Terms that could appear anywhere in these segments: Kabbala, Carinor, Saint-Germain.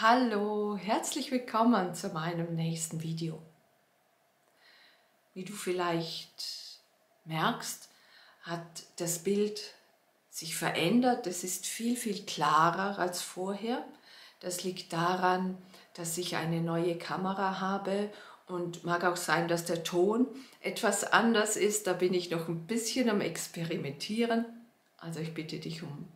Hallo, herzlich willkommen zu meinem nächsten Video. Wie du vielleicht merkst, hat das Bild sich verändert. Es ist viel, viel klarer als vorher. Das liegt daran, dass ich eine neue Kamera habe und mag auch sein, dass der Ton etwas anders ist. Da bin ich noch ein bisschen am Experimentieren. Also ich bitte dich um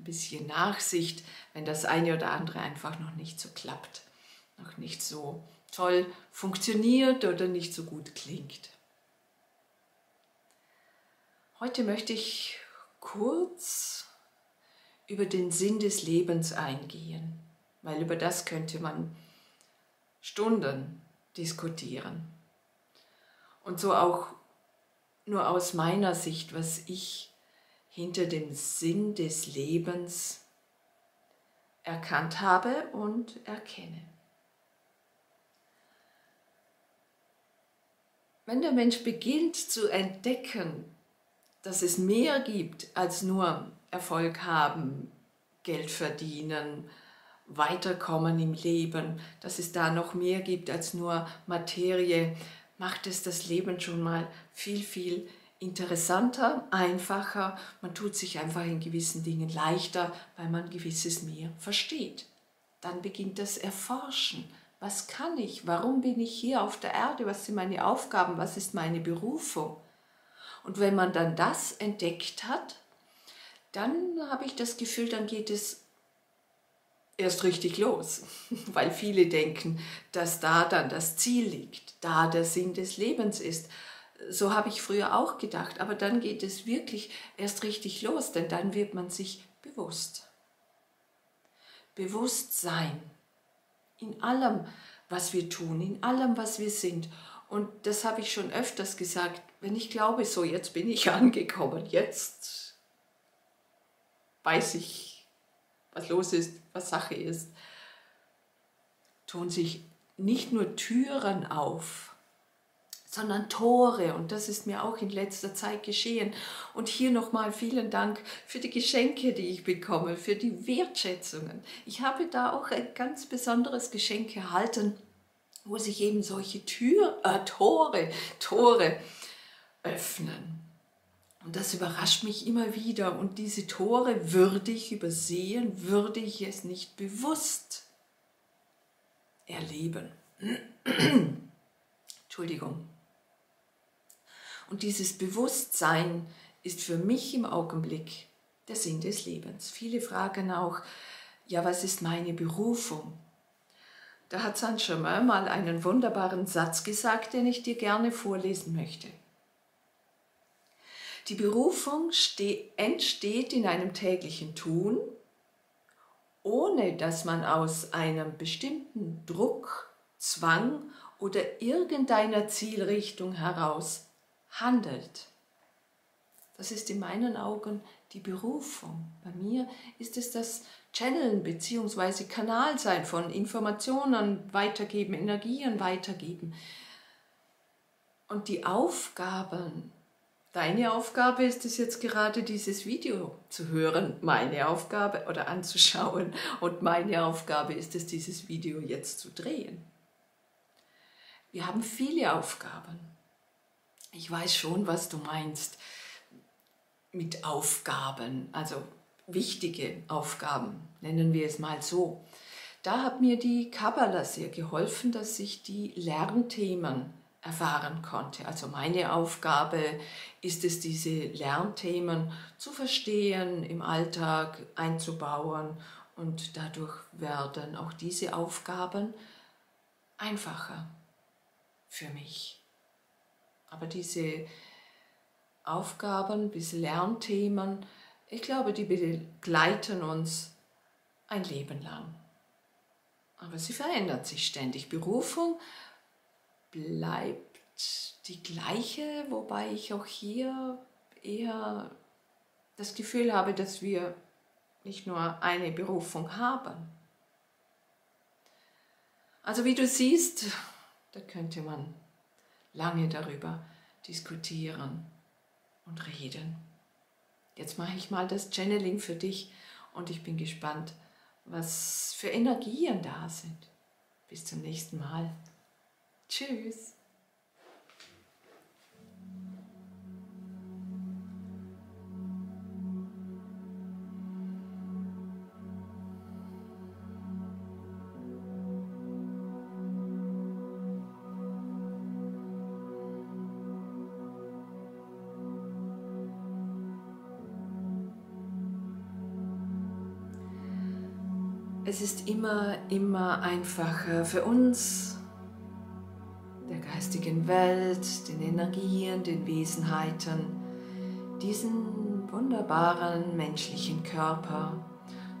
ein bisschen Nachsicht, wenn das eine oder andere einfach noch nicht so klappt, noch nicht so toll funktioniert oder nicht so gut klingt. Heute möchte ich kurz über den Sinn des Lebens eingehen, weil über das könnte man Stunden diskutieren. Und so auch nur aus meiner Sicht, was ich hinter dem Sinn des Lebens erkannt habe und erkenne. Wenn der Mensch beginnt zu entdecken, dass es mehr gibt als nur Erfolg haben, Geld verdienen, weiterkommen im Leben, dass es da noch mehr gibt als nur Materie, macht es das Leben schon mal viel, viel interessanter, einfacher, man tut sich einfach in gewissen Dingen leichter, weil man gewisses mehr versteht. Dann beginnt das Erforschen. Was kann ich? Warum bin ich hier auf der Erde? Was sind meine Aufgaben? Was ist meine Berufung? Und wenn man dann das entdeckt hat, dann habe ich das Gefühl, dann geht es erst richtig los, weil viele denken, dass da dann das Ziel liegt, da der Sinn des Lebens ist. So habe ich früher auch gedacht, aber dann geht es wirklich erst richtig los, denn dann wird man sich bewusst. Bewusstsein in allem, was wir tun, in allem, was wir sind. Und das habe ich schon öfters gesagt, wenn ich glaube, so jetzt bin ich angekommen, jetzt weiß ich, was los ist, was Sache ist, tun sich nicht nur Türen auf, sondern Tore, und das ist mir auch in letzter Zeit geschehen. Und hier nochmal vielen Dank für die Geschenke, die ich bekomme, für die Wertschätzungen. Ich habe da auch ein ganz besonderes Geschenk erhalten, wo sich eben solche Tore öffnen. Und das überrascht mich immer wieder. Und diese Tore würde ich übersehen, würde ich es nicht bewusst erleben. Entschuldigung. Und dieses Bewusstsein ist für mich im Augenblick der Sinn des Lebens. Viele fragen auch, ja, was ist meine Berufung? Da hat Saint-Germain mal einen wunderbaren Satz gesagt, den ich dir gerne vorlesen möchte. Die Berufung entsteht in einem täglichen Tun, ohne dass man aus einem bestimmten Druck, Zwang oder irgendeiner Zielrichtung heraus handelt. Das ist in meinen Augen die Berufung. Bei mir ist es das Channeln bzw. Kanal sein von Informationen, weitergeben, Energien weitergeben. Und die Aufgaben, deine Aufgabe ist es jetzt gerade, dieses Video zu hören, meine Aufgabe oder anzuschauen, und meine Aufgabe ist es, dieses Video jetzt zu drehen. Wir haben viele Aufgaben. Ich weiß schon, was du meinst mit Aufgaben, also wichtige Aufgaben, nennen wir es mal so. Da hat mir die Kabbala sehr geholfen, dass ich die Lernthemen erfahren konnte. Also meine Aufgabe ist es, diese Lernthemen zu verstehen, im Alltag einzubauen, und dadurch werden auch diese Aufgaben einfacher für mich. Aber diese Aufgaben bis Lernthemen, ich glaube, die begleiten uns ein Leben lang. Aber sie verändert sich ständig. Berufung bleibt die gleiche, wobei ich auch hier eher das Gefühl habe, dass wir nicht nur eine Berufung haben. Also wie du siehst, da könnte man lange darüber diskutieren und reden. Jetzt mache ich mal das Channeling für dich und ich bin gespannt, was für Energien da sind. Bis zum nächsten Mal. Tschüss. Es ist immer einfacher für uns, der geistigen Welt, den Energien, den Wesenheiten, diesen wunderbaren menschlichen Körper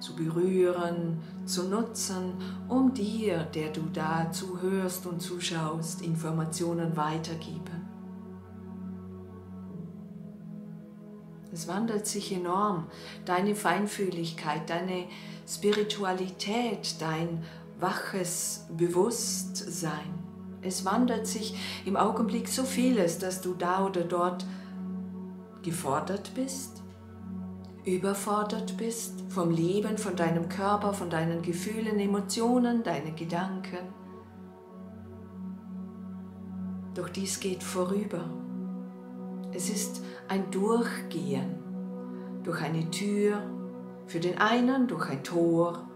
zu berühren, zu nutzen, um dir, der du da zuhörst und zuschaust, Informationen weitergeben. Es wandelt sich enorm, deine Feinfühligkeit, deine Spiritualität, dein waches Bewusstsein. Es wandelt sich im Augenblick so vieles, dass du da oder dort gefordert bist, überfordert bist vom Leben, von deinem Körper, von deinen Gefühlen, Emotionen, deinen Gedanken. Doch dies geht vorüber. Es ist ein Durchgehen durch eine Tür, für den einen durch ein Tor,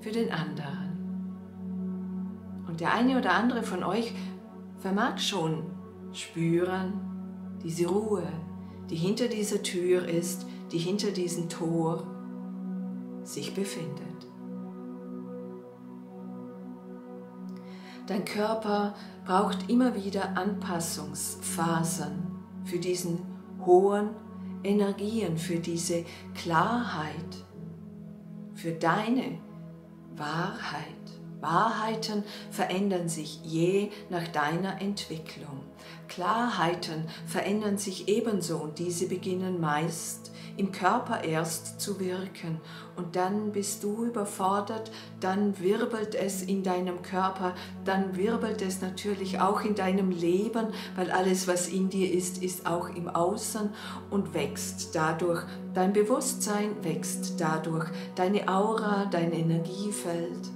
für den anderen. Und der eine oder andere von euch vermag schon spüren, diese Ruhe, die hinter dieser Tür ist, die hinter diesem Tor sich befindet. Dein Körper braucht immer wieder Anpassungsphasen für diesen hohen Energien, für diese Klarheit, für deine Wahrheit. Wahrheiten verändern sich je nach deiner Entwicklung. Klarheiten verändern sich ebenso und diese beginnen meist im Körper erst zu wirken und dann bist du überfordert, dann wirbelt es in deinem Körper, dann wirbelt es natürlich auch in deinem Leben, weil alles, was in dir ist auch im Außen und wächst dadurch. Dein Bewusstsein wächst dadurch, deine Aura, dein Energiefeld.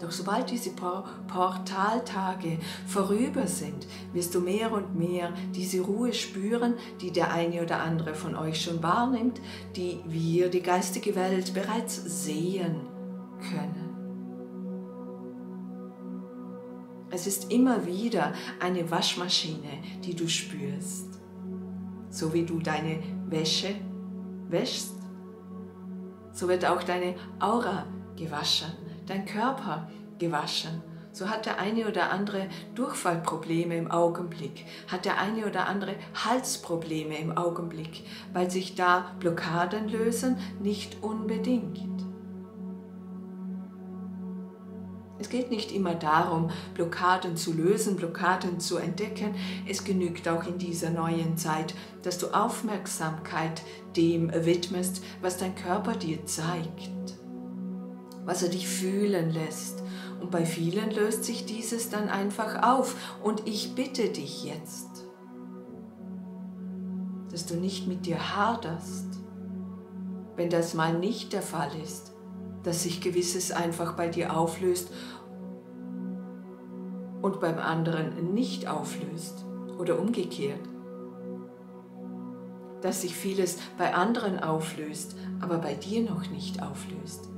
Doch sobald diese Portaltage vorüber sind, wirst du mehr und mehr diese Ruhe spüren, die der eine oder andere von euch schon wahrnimmt, die wir, die geistige Welt, bereits sehen können. Es ist immer wieder eine Waschmaschine, die du spürst. So wie du deine Wäsche wäschst, so wird auch deine Aura gewaschen. Dein Körper gewaschen. So hat der eine oder andere Durchfallprobleme im Augenblick, hat der eine oder andere Halsprobleme im Augenblick, weil sich da Blockaden lösen, nicht unbedingt. Es geht nicht immer darum, Blockaden zu lösen, Blockaden zu entdecken. Es genügt auch in dieser neuen Zeit, dass du Aufmerksamkeit dem widmest, was dein Körper dir zeigt, was er dich fühlen lässt. Und bei vielen löst sich dieses dann einfach auf. Und ich bitte dich jetzt, dass du nicht mit dir haderst, wenn das mal nicht der Fall ist, dass sich Gewisses einfach bei dir auflöst und beim anderen nicht auflöst oder umgekehrt. Dass sich vieles bei anderen auflöst, aber bei dir noch nicht auflöst.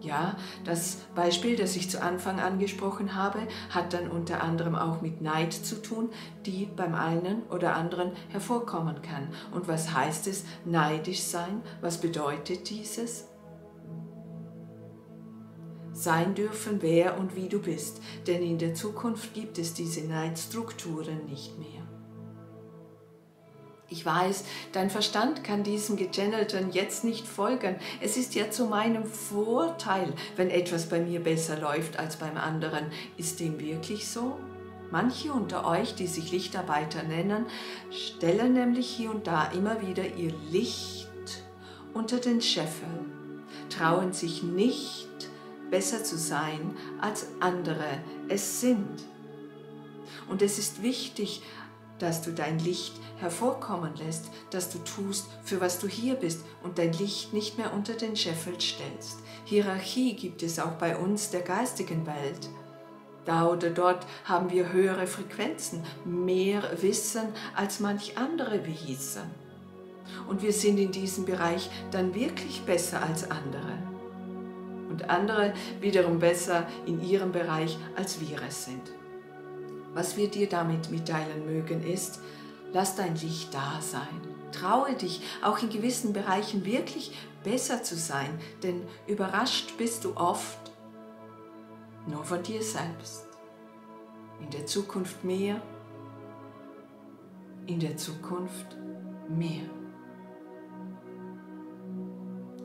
Ja, das Beispiel, das ich zu Anfang angesprochen habe, hat dann unter anderem auch mit Neid zu tun, die beim einen oder anderen hervorkommen kann. Und was heißt es, neidisch sein? Was bedeutet dieses? Sein dürfen, wer und wie du bist, denn in der Zukunft gibt es diese Neidstrukturen nicht mehr. Ich weiß, dein Verstand kann diesem Gechannelten jetzt nicht folgen. Es ist ja zu meinem Vorteil, wenn etwas bei mir besser läuft als beim anderen. Ist dem wirklich so? Manche unter euch, die sich Lichtarbeiter nennen, stellen nämlich hier und da immer wieder ihr Licht unter den Scheffel, trauen sich nicht, besser zu sein als andere es sind. Und es ist wichtig, dass du dein Licht hervorkommen lässt, dass du tust, für was du hier bist und dein Licht nicht mehr unter den Scheffel stellst. Hierarchie gibt es auch bei uns der geistigen Welt. Da oder dort haben wir höhere Frequenzen, mehr Wissen als manch andere Wesen. Und wir sind in diesem Bereich dann wirklich besser als andere. Und andere wiederum besser in ihrem Bereich, als wir es sind. Was wir dir damit mitteilen mögen ist, lass dein Licht da sein. Traue dich, auch in gewissen Bereichen wirklich besser zu sein, denn überrascht bist du oft nur von dir selbst. In der Zukunft mehr, in der Zukunft mehr.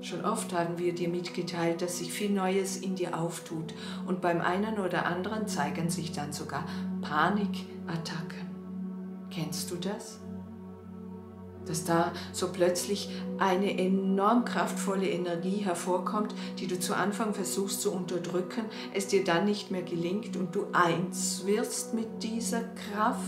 Schon oft haben wir dir mitgeteilt, dass sich viel Neues in dir auftut und beim einen oder anderen zeigen sich dann sogar Panikattacken. Kennst du das? Dass da so plötzlich eine enorm kraftvolle Energie hervorkommt, die du zu Anfang versuchst zu unterdrücken, es dir dann nicht mehr gelingt und du eins wirst mit dieser Kraft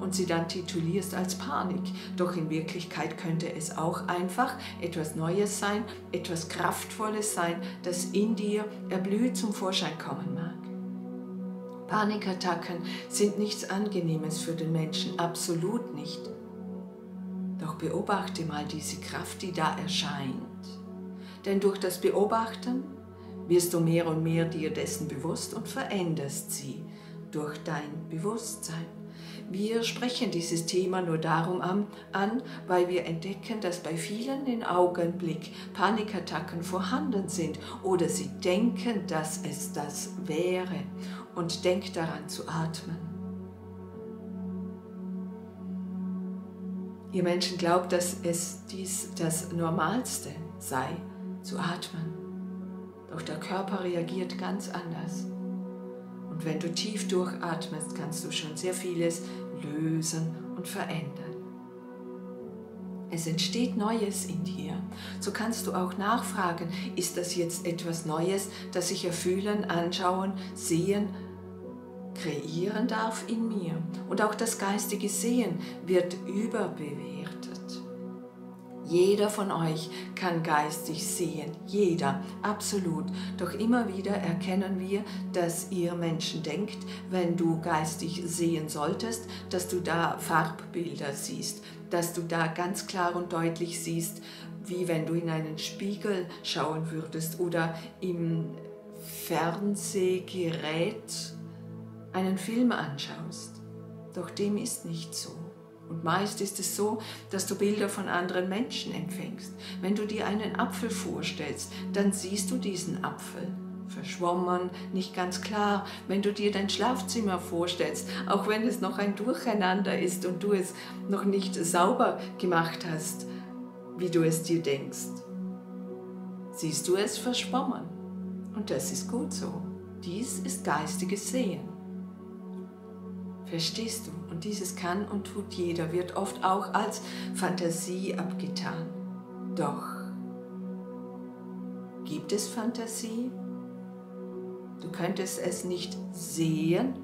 und sie dann titulierst als Panik. Doch in Wirklichkeit könnte es auch einfach etwas Neues sein, etwas Kraftvolles sein, das in dir erblüht, zum Vorschein kommen mag. Panikattacken sind nichts Angenehmes für den Menschen, absolut nicht. Doch beobachte mal diese Kraft, die da erscheint. Denn durch das Beobachten wirst du mehr und mehr dir dessen bewusst und veränderst sie durch dein Bewusstsein. Wir sprechen dieses Thema nur darum an, weil wir entdecken, dass bei vielen im Augenblick Panikattacken vorhanden sind oder sie denken, dass es das wäre. Und denk daran zu atmen. Ihr Menschen glaubt, dass dies das Normalste sei, zu atmen. Doch der Körper reagiert ganz anders. Und wenn du tief durchatmest, kannst du schon sehr vieles lösen und verändern. Es entsteht Neues in dir. So kannst du auch nachfragen, ist das jetzt etwas Neues, das ich erfüllen, anschauen, sehen, kreieren darf in mir. Und auch das geistige Sehen wird überbewertet. Jeder von euch kann geistig sehen, jeder, absolut. Doch immer wieder erkennen wir, dass ihr Menschen denkt, wenn du geistig sehen solltest, dass du da Farbbilder siehst, dass du da ganz klar und deutlich siehst, wie wenn du in einen Spiegel schauen würdest oder im Fernsehgerät einen Film anschaust. Doch dem ist nicht so. Und meist ist es so, dass du Bilder von anderen Menschen empfängst. Wenn du dir einen Apfel vorstellst, dann siehst du diesen Apfel. Verschwommen, nicht ganz klar. Wenn du dir dein Schlafzimmer vorstellst, auch wenn es noch ein Durcheinander ist und du es noch nicht sauber gemacht hast, wie du es dir denkst, siehst du es verschwommen. Und das ist gut so. Dies ist geistiges Sehen. Verstehst du? Und dieses kann und tut jeder, wird oft auch als Fantasie abgetan. Doch, gibt es Fantasie? Du könntest es nicht sehen,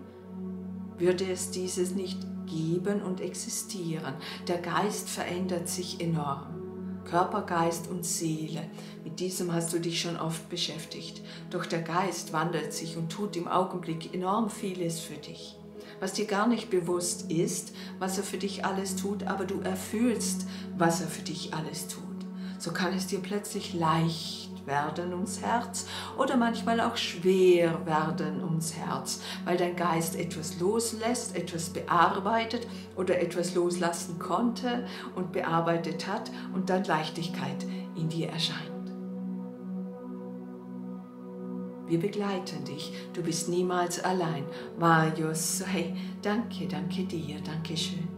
würde es dieses nicht geben und existieren. Der Geist verändert sich enorm. Körper, Geist und Seele. Mit diesem hast du dich schon oft beschäftigt. Doch der Geist wandelt sich und tut im Augenblick enorm vieles für dich, was dir gar nicht bewusst ist, was er für dich alles tut, aber du erfühlst, was er für dich alles tut. So kann es dir plötzlich leicht werden ums Herz oder manchmal auch schwer werden ums Herz, weil dein Geist etwas loslässt, etwas bearbeitet oder etwas loslassen konnte und bearbeitet hat und dann Leichtigkeit in dir erscheint. Wir begleiten dich. Du bist niemals allein. Marius, hey, danke, danke dir, danke schön.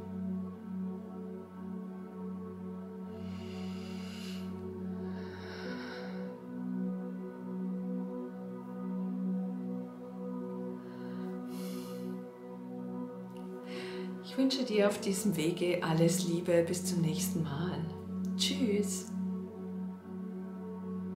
Ich wünsche dir auf diesem Wege alles Liebe. Bis zum nächsten Mal. Tschüss.